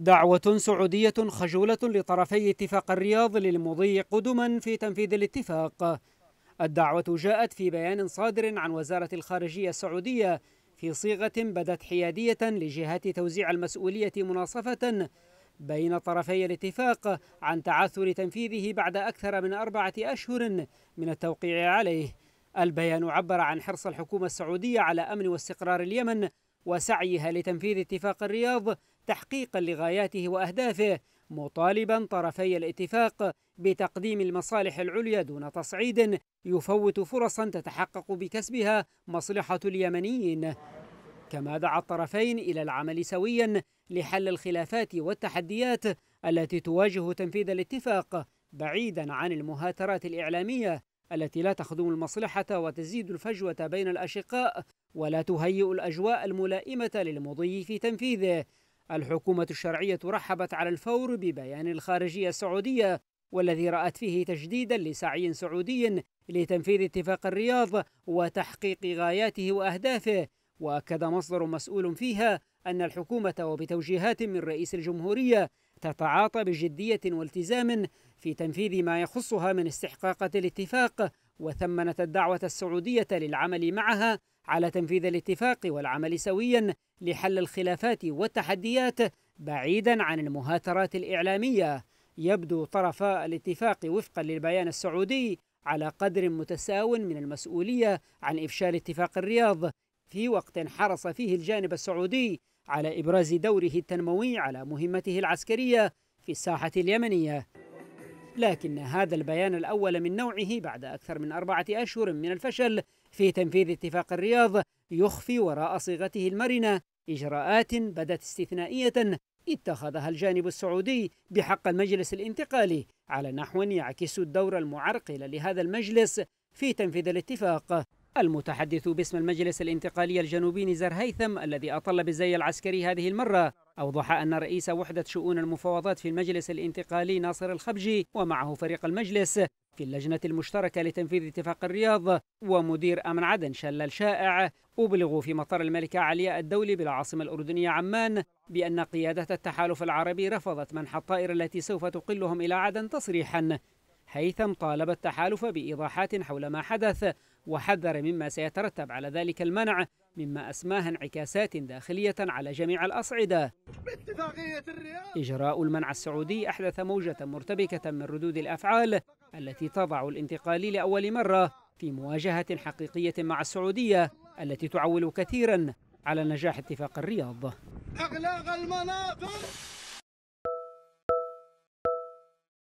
دعوة سعودية خجولة لطرفي اتفاق الرياض للمضي قدما في تنفيذ الاتفاق. الدعوة جاءت في بيان صادر عن وزارة الخارجية السعودية في صيغة بدت حيادية لجهات توزيع المسؤولية مناصفة بين طرفي الاتفاق عن تعثر تنفيذه بعد أكثر من 4 أشهر من التوقيع عليه. البيان عبر عن حرص الحكومة السعودية على أمن واستقرار اليمن وسعيها لتنفيذ اتفاق الرياض تحقيقا لغاياته وأهدافه، مطالبا طرفي الاتفاق بتقديم المصالح العليا دون تصعيد يفوت فرصا تتحقق بكسبها مصلحة اليمنيين. كما دعا الطرفين إلى العمل سويا لحل الخلافات والتحديات التي تواجه تنفيذ الاتفاق، بعيدا عن المهاترات الإعلامية التي لا تخدم المصلحة وتزيد الفجوة بين الأشقاء ولا تهيئ الأجواء الملائمة للمضي في تنفيذه. الحكومة الشرعية رحبت على الفور ببيان الخارجية السعودية والذي رأت فيه تجديدا لسعي سعودي لتنفيذ اتفاق الرياض وتحقيق غاياته وأهدافه، وأكد مصدر مسؤول فيها أن الحكومة وبتوجيهات من رئيس الجمهورية تتعاطى بجدية والتزام في تنفيذ ما يخصها من استحقاقات الاتفاق، وثمنت الدعوة السعودية للعمل معها على تنفيذ الاتفاق والعمل سويا لحل الخلافات والتحديات بعيدا عن المهاترات الإعلامية. يبدو طرفا الاتفاق وفقا للبيان السعودي على قدر متساو من المسؤولية عن إفشال اتفاق الرياض، في وقت حرص فيه الجانب السعودي على إبراز دوره التنموي على مهمته العسكرية في الساحة اليمنية. لكن هذا البيان الأول من نوعه بعد أكثر من 4 أشهر من الفشل في تنفيذ اتفاق الرياض يخفي وراء صيغته المرنة إجراءات بدت استثنائية اتخذها الجانب السعودي بحق المجلس الانتقالي على نحو يعكس الدور المعرقل لهذا المجلس في تنفيذ الاتفاق. المتحدث باسم المجلس الانتقالي الجنوبي نزار هيثم الذي أطل بالزي العسكري هذه المرة أوضح أن رئيس وحدة شؤون المفاوضات في المجلس الانتقالي ناصر الخبجي ومعه فريق المجلس في اللجنة المشتركة لتنفيذ اتفاق الرياض ومدير أمن عدن شلال شائع أبلغوا في مطار الملكة علياء الدولي بالعاصمة الأردنية عمان بأن قيادة التحالف العربي رفضت منح الطائرة التي سوف تقلهم إلى عدن تصريحا. هيثم طالب التحالف بإيضاحات حول ما حدث وحذر مما سيترتب على ذلك المنع مما أسماه انعكاسات داخلية على جميع الأصعدة. إجراء المنع السعودي أحدث موجة مرتبكة من ردود الأفعال التي تضع الانتقالي لأول مرة في مواجهة حقيقية مع السعودية التي تعول كثيرا على نجاح اتفاق الرياض.